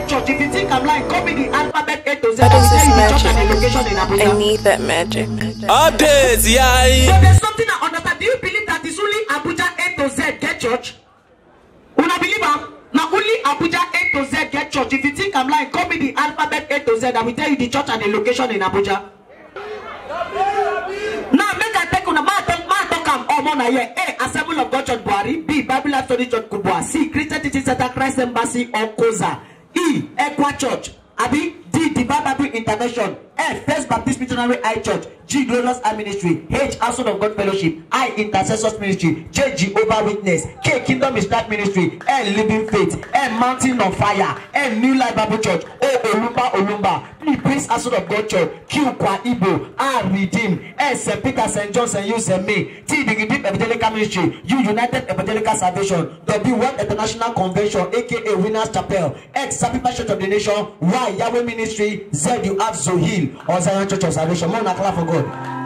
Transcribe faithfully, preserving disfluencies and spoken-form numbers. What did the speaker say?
get church. If you think I'm lying, call me the Alphabet A to Z. I need that magic. Updates, yeah. So there's something I understand. Do you believe that it's only Abuja A to Z get church? Una believe am? Now only Abuja A to Z get church. If you think I'm lying, call me the Alphabet A to Z. I will tell you the church and the location in Abuja. Now make I take una ma talk ma talk am all morning here. A Assemble of God Church Bwari. B Bible Study Church Kubwa. C Christian Teaching Center Christ Embassy or COSA. E Equa Church. Adi D Divine Bible Intervention. F First Baptist Missionary I Church. G Glorious I Ministry. H Household of God Fellowship. I Intercessors Ministry. J Jehovah Witness. K Kingdom is that Ministry. L Living Faith. M Mountain of Fire. M New Life Bible Church. O Olumba Olumba. P Prince Household of God Church. Q Kwa Igbo. R Redeem. S Saint Peter Saint John Saint Hugh Saint May. T Big Deep Evangelical Ministry. U United Evangelical Salvation. W World International Convention. A K A Winners Chapel. X Sacrifice Church of the Nation. Y Yahweh Ministry. Z You Have Zohil or Zion Church of Salvation. More than a clap for God.